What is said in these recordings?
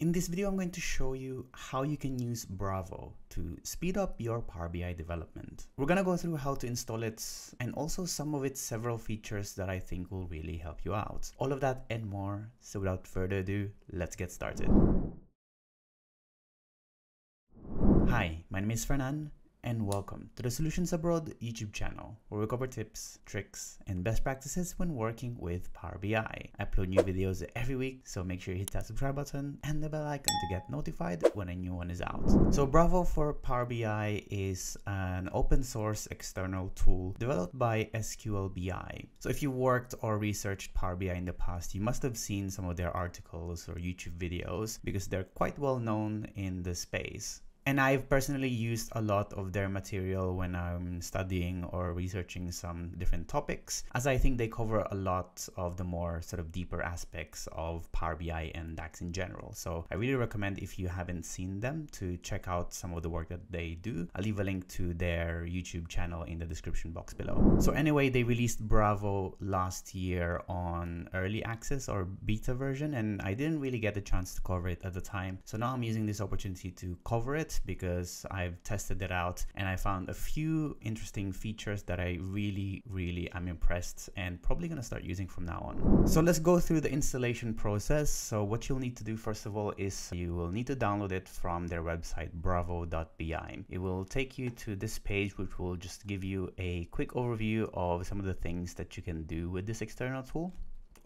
In this video, I'm going to show you how you can use Bravo to speed up your Power BI development. We're going to go through how to install it and also some of its several features that I think will really help you out. All of that and more. So without further ado, let's get started. Hi, my name is Fernan and welcome to the Solutions Abroad YouTube channel, where we cover tips, tricks, and best practices when working with Power BI. I upload new videos every week, so make sure you hit that subscribe button and the bell icon to get notified when a new one is out. So Bravo for Power BI is an open source external tool developed by SQLBI. So if you worked or researched Power BI in the past, you must have seen some of their articles or YouTube videos because they're quite well known in the space. And I've personally used a lot of their material when I'm studying or researching some different topics, as I think they cover a lot of the more sort of deeper aspects of Power BI and DAX in general. So I really recommend, if you haven't seen them, to check out some of the work that they do. I'll leave a link to their YouTube channel in the description box below. So anyway, they released Bravo last year on early access or beta version, and I didn't really get the chance to cover it at the time. So now I'm using this opportunity to cover it, because I've tested it out and I found a few interesting features that I really am impressed and probably gonna start using from now on. So let's go through the installation process. So what you'll need to do first of all is you will need to download it from their website, bravo.bi. It will take you to this page, which will just give you a quick overview of some of the things that you can do with this external tool.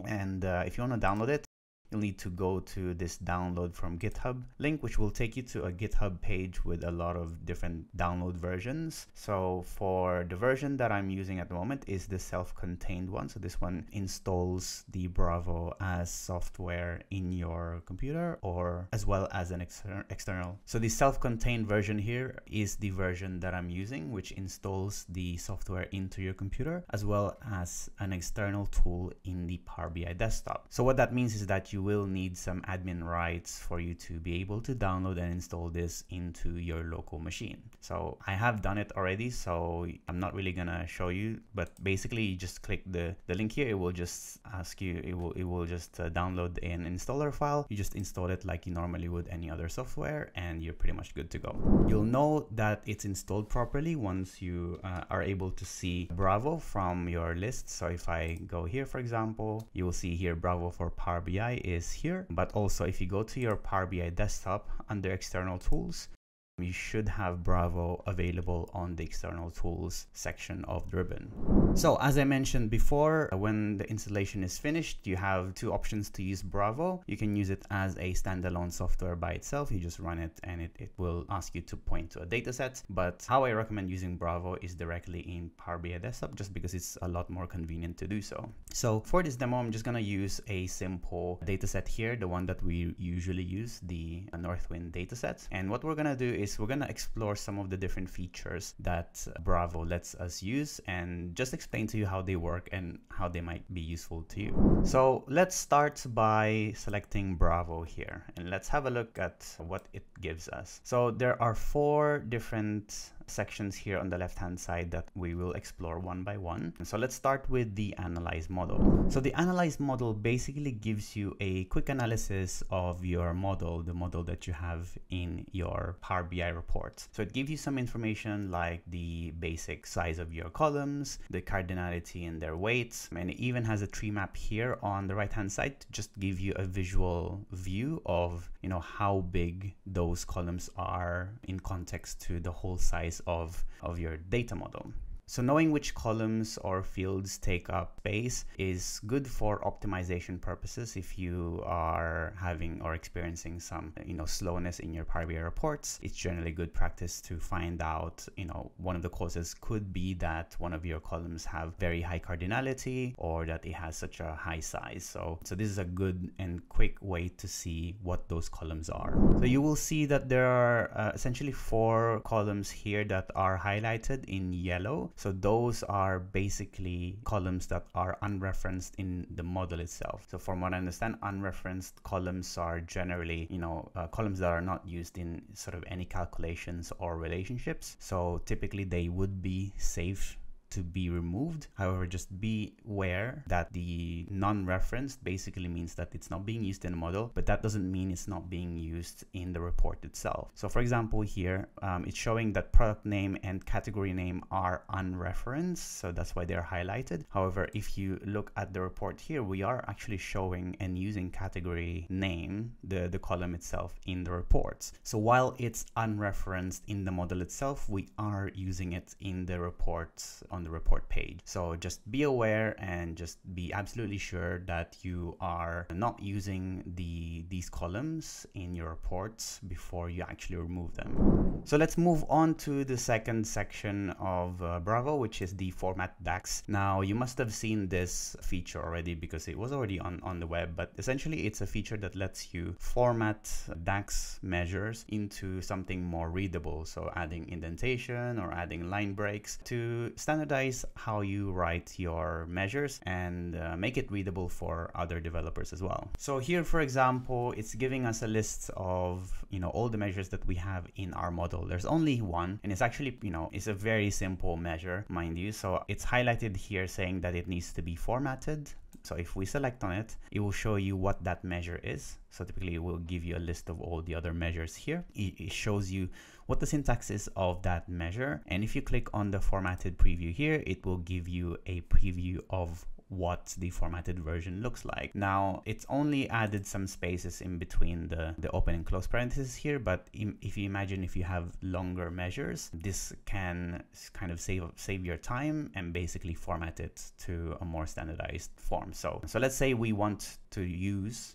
And if you want to download it, you'll need to go to this download from GitHub link, which will take you to a GitHub page with a lot of different download versions. So for the version that I'm using at the moment is the self-contained one. So this one installs the Bravo as software in your computer or as well as an external. So the self-contained version here is the version that I'm using, which installs the software into your computer as well as an external tool in the Power BI desktop. So what that means is that you will need some admin rights for you to be able to download and install this into your local machine. So I have done it already, so I'm not really gonna show you, but basically you just click the link here. It will just ask you, it will just download an installer file. You just install it like you normally would any other software and you're pretty much good to go. You'll know that it's installed properly once you are able to see Bravo from your list. So if I go here, for example, you will see here Bravo for Power BI is here, but also if you go to your Power BI desktop under external tools, you should have Bravo available on the external tools section of the ribbon. So as I mentioned before, when the installation is finished, you have two options to use Bravo. You can use it as a standalone software by itself. You just run it and it will ask you to point to a data set. But how I recommend using Bravo is directly in Power BI Desktop, just because it's a lot more convenient to do so. So for this demo, I'm just going to use a simple data set here, the one that we usually use, the Northwind data set. And what we're going to do is we're going to explore some of the different features that Bravo lets us use and just explain to you how they work and how they might be useful to you. So let's start by selecting Bravo here and let's have a look at what it gives us. So there are four different sections here on the left hand side that we will explore one by one. And so let's start with the analyze model. So the analyze model basically gives you a quick analysis of your model, the model that you have in your Power BI report. So it gives you some information like the basic size of your columns, the cardinality and their weights, and it even has a tree map here on the right hand side to just give you a visual view of, you know, how big those columns are in context to the whole size of your data model. So knowing which columns or fields take up space is good for optimization purposes if you are having or experiencing some, you know, slowness in your Power BI reports. It's generally good practice to find out, you know, one of the causes could be that one of your columns have very high cardinality or that it has such a high size. So this is a good and quick way to see what those columns are. So you will see that there are essentially four columns here that are highlighted in yellow. So those are basically columns that are unreferenced in the model itself. So from what I understand, unreferenced columns are generally, you know, columns that are not used in sort of any calculations or relationships. So typically they would be safe to be removed. However, just be aware that the non-referenced basically means that it's not being used in the model, but that doesn't mean it's not being used in the report itself. So for example, here it's showing that product name and category name are unreferenced. So that's why they're highlighted. However, if you look at the report here, we are actually showing and using category name, the column itself in the reports. So while it's unreferenced in the model itself, we are using it in the reports on the report page. So just be aware and just be absolutely sure that you are not using these columns in your reports before you actually remove them. So let's move on to the second section of Bravo, which is the format DAX. Now you must have seen this feature already because it was already on the web, but essentially it's a feature that lets you format DAX measures into something more readable. So adding indentation or adding line breaks to standardize how you write your measures and make it readable for other developers as well. So here, for example, it's giving us a list of, all the measures that we have in our model. There's only one, and it's actually, it's a very simple measure, mind you. So it's highlighted here saying that it needs to be formatted. So if we select on it, it will show you what that measure is. So typically it will give you a list of all the other measures here. It shows you what the syntax is of that measure. And if you click on the formatted preview here, it will give you a preview of what the formatted version looks like. Now, it's only added some spaces in between the open and close parentheses here, but if you imagine if you have longer measures, this can kind of save your time and basically format it to a more standardized form. So let's say we want to use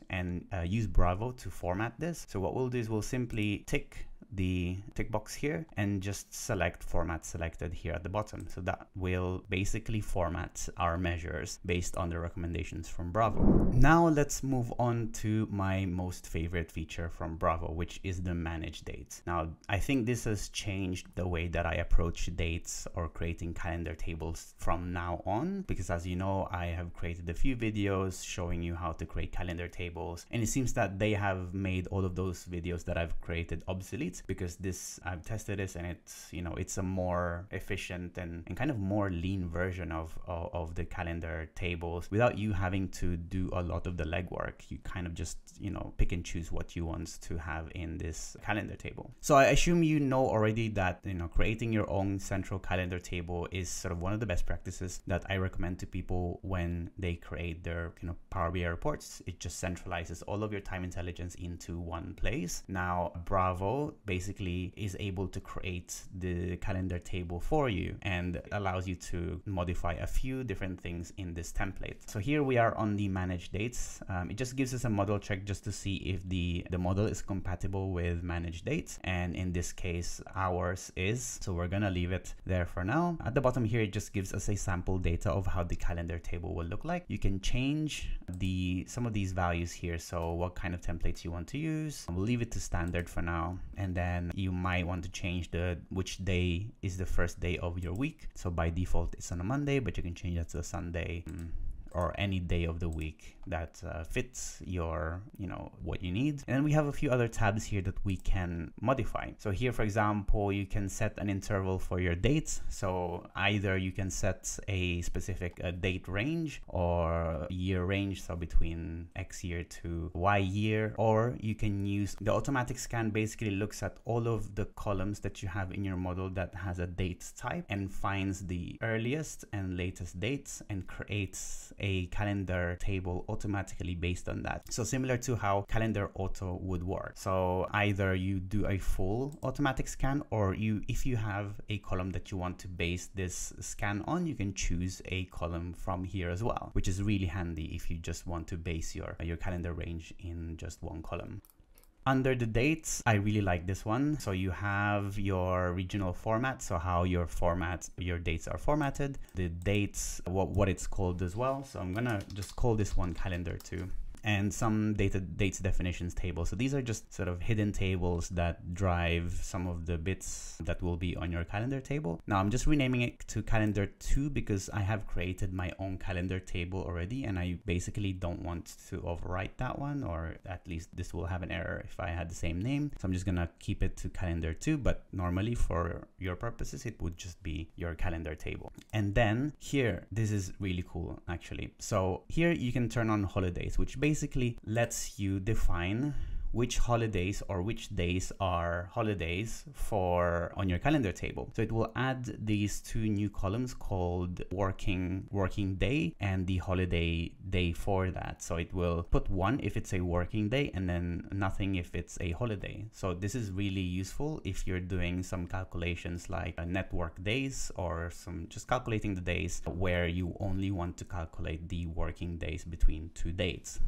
Bravo to format this. So what we'll do is we'll simply tick the tick box here and just select format selected here at the bottom. So that will basically format our measures based on the recommendations from Bravo. Now let's move on to my most favorite feature from Bravo, which is the manage dates. Now, I think this has changed the way that I approach dates or creating calendar tables from now on, because as you know, I have created a few videos showing you how to create calendar tables. And it seems that they have made all of those videos that I've created obsolete, because I've tested this, and it's it's a more efficient and kind of more lean version of the calendar tables without you having to do a lot of the legwork. You kind of just pick and choose what you want to have in this calendar table. So I assume you know already that creating your own central calendar table is sort of one of the best practices that I recommend to people when they create their Power BI reports. It just centralizes all of your time intelligence into one place. Now Bravo basically is able to create the calendar table for you and allows you to modify a few different things in this template. So here we are on the manage dates. It just gives us a model check just to see if the model is compatible with manage dates. And in this case, ours is. So we're going to leave it there for now. At the bottom here, it just gives us a sample data of how the calendar table will look like. You can change some of these values here. So what kind of templates you want to use. We'll leave it to standard for now. And then you might want to change which day is the first day of your week. So by default, it's on a Monday, but you can change that to a Sunday or any day of the week that fits your, what you need. And then we have a few other tabs here that we can modify. So here, for example, you can set an interval for your dates. So either you can set a specific date range or year range, so between X year to Y year, or you can use the automatic scan. Basically looks at all of the columns that you have in your model that has a date type and finds the earliest and latest dates and creates a calendar table automatically based on that. So similar to how calendar auto would work. So either you do a full automatic scan, or if you have a column that you want to base this scan on, you can choose a column from here as well, which is really handy if you just want to base your calendar range in just one column. Under the dates, I really like this one. So you have your regional format, so how your dates are formatted, the dates, what it's called as well. So I'm gonna just call this one calendar too. and some dates definitions table. So these are just sort of hidden tables that drive some of the bits that will be on your calendar table. Now I'm just renaming it to calendar 2 because I have created my own calendar table already, and I basically don't want to overwrite that one, or at least this will have an error if I had the same name. So I'm just gonna keep it to calendar 2, but normally for your purposes, it would just be your calendar table. And then here, this is really cool actually. So here you can turn on holidays, which basically lets you define which holidays or which days are holidays for on your calendar table. So it will add these two new columns called working day and the holiday day for that. So it will put one if it's a working day and then nothing if it's a holiday. So this is really useful if you're doing some calculations like network days or some just calculating the days where you only want to calculate the working days between two dates.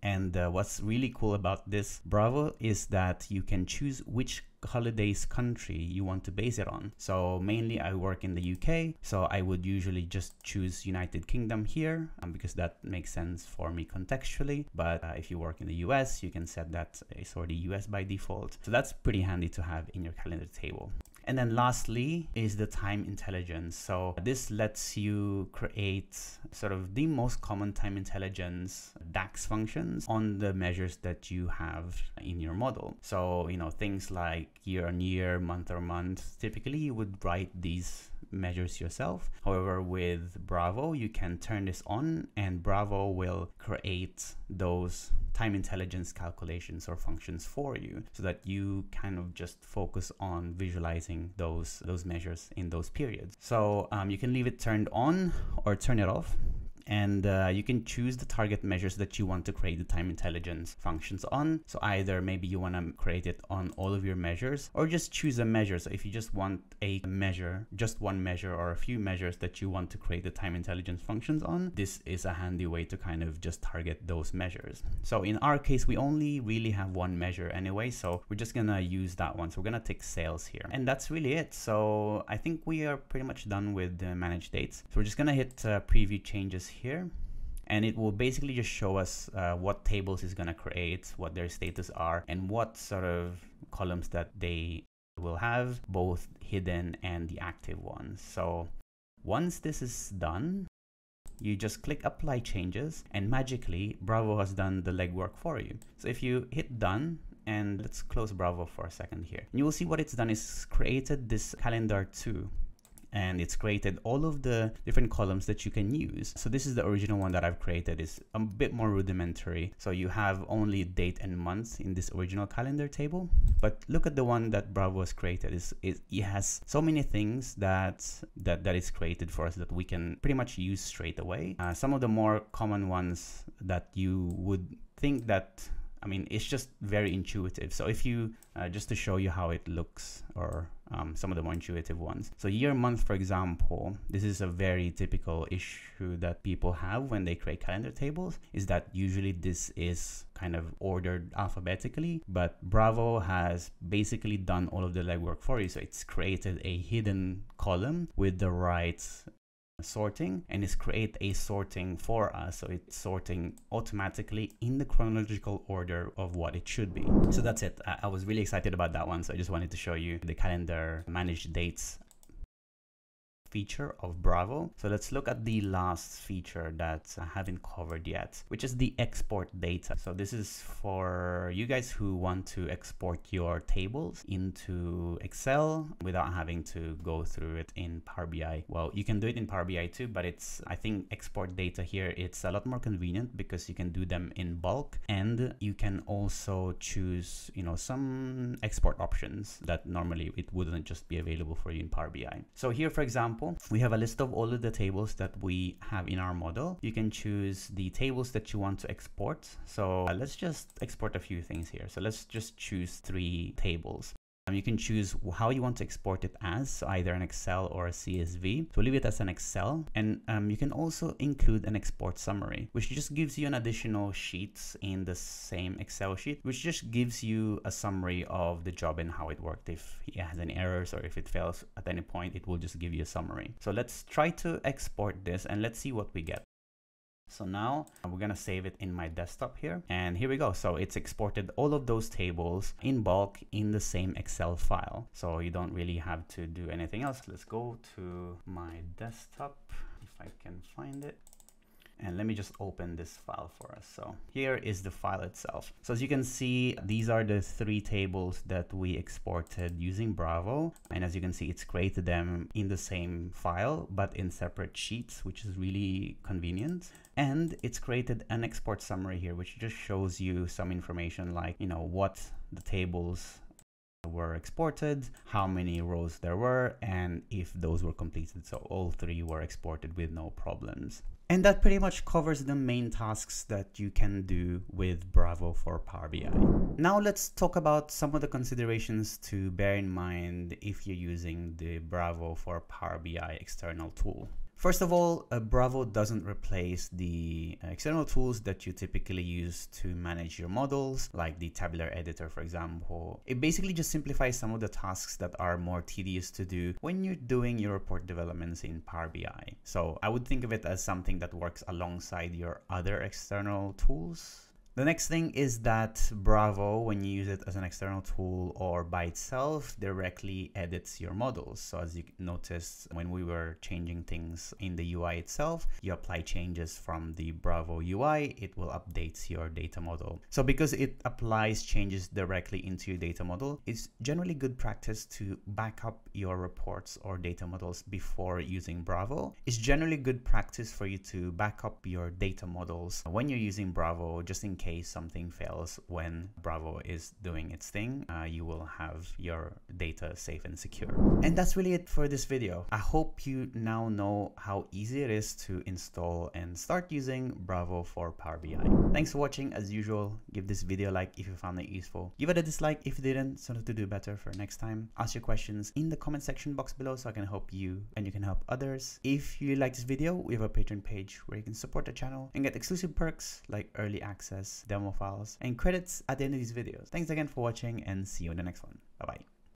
And what's really cool about this Bravo is that you can choose which holidays country you want to base it on. So mainly I work in the UK, so I would usually just choose United Kingdom here because that makes sense for me contextually. But if you work in the US, you can set that it's already US by default. So that's pretty handy to have in your calendar table. And then lastly is the time intelligence. So this lets you create sort of the most common time intelligence DAX functions on the measures that you have in your model. So, you know, things like year on year, month or month, typically you would write these measures yourself. However, with Bravo, you can turn this on and Bravo will create those time intelligence calculations or functions for you so that you kind of just focus on visualizing those measures in those periods. So you can leave it turned on or turn it off. And you can choose the target measures that you want to create the time intelligence functions on. So either maybe you want to create it on all of your measures or just choose a measure. So if you just want a measure, just one measure or a few measures that you want to create the time intelligence functions on, this is a handy way to kind of just target those measures. So in our case, we only really have one measure anyway, so we're just gonna use that one. So we're gonna take sales here, and that's really it. So I think we are pretty much done with the manage dates. So we're just gonna hit preview changes here. And it will basically just show us what tables it's going to create, what their status are, and what sort of columns that they will have, both hidden and the active ones. So once this is done, you just click apply changes and magically Bravo has done the legwork for you. So if you hit done, and let's close Bravo for a second here, and you will see what it's done is created this calendar 2. And it's created all of the different columns that you can use. So this is the original one that I've created. It's a bit more rudimentary. So you have only date and month in this original calendar table. But look at the one that Bravo has created. It has so many things that it's created for us that we can pretty much use straight away. Some of the more common ones that you would think that, I mean, it's just very intuitive. So if you, just to show you how it looks, or some of the more intuitive ones. So year, month, for example, this is a very typical issue that people have when they create calendar tables, is that usually this is kind of ordered alphabetically, but Bravo has basically done all of the legwork for you. So it's created a hidden column with the right sorting, and it's create a sorting for us. So it's sorting automatically in the chronological order of what it should be. So that's it. I was really excited about that one. So I just wanted to show you the calendar managed dates feature of Bravo. So let's look at the last feature that I haven't covered yet, which is the export data. So this is for you guys who want to export your tables into Excel without having to go through it in Power BI. Well, you can do it in Power BI too, but it's, I think export data here, it's a lot more convenient because you can do them in bulk, and you can also choose, you know, some export options that normally it wouldn't just be available for you in Power BI. So here, for example, we have a list of all of the tables that we have in our model. You can choose the tables that you want to export. So let's just export a few things here. So let's just choose 3 tables. You can choose how you want to export it as, so either an Excel or a CSV. So leave it as an Excel, and you can also include an export summary, which just gives you an additional sheet in the same Excel sheet, which just gives you a summary of the job and how it worked. If it has any errors or if it fails at any point, it will just give you a summary. So let's try to export this and let's see what we get. So now we're going to save it in my desktop here. And here we go. So it's exported all of those tables in bulk in the same Excel file. So you don't really have to do anything else. Let's go to my desktop if I can find it. And let me just open this file for us. So here is the file itself. So as you can see, these are the three tables that we exported using Bravo. And as you can see, it's created them in the same file, but in separate sheets, which is really convenient. And it's created an export summary here, which just shows you some information like, you know, what the tables were exported, how many rows there were, and if those were completed. So all three were exported with no problems. And that pretty much covers the main tasks that you can do with Bravo for Power BI. Now let's talk about some of the considerations to bear in mind if you're using the Bravo for Power BI external tool. First of all, Bravo doesn't replace the external tools that you typically use to manage your models, like the Tabular Editor, for example. It basically just simplifies some of the tasks that are more tedious to do when you're doing your report developments in Power BI. So I would think of it as something that works alongside your other external tools. The next thing is that Bravo, when you use it as an external tool or by itself, directly edits your models. So as you noticed, when we were changing things in the UI itself, you apply changes from the Bravo UI, it will update your data model. So because it applies changes directly into your data model, it's generally good practice to back up your reports or data models before using Bravo. It's generally good practice for you to back up your data models when you're using Bravo, just in case something fails when Bravo is doing its thing, you will have your data safe and secure. And that's really it for this video. I hope you now know how easy it is to install and start using Bravo for Power BI. Thanks for watching. As usual, give this video a like if you found it useful. Give it a dislike if you didn't, so to do better for next time. Ask your questions in the comment section box below so I can help you and you can help others. If you like this video, we have a Patreon page where you can support the channel and get exclusive perks like early access, demo files, and credits at the end of these videos. Thanks again for watching and see you in the next one. Bye-bye.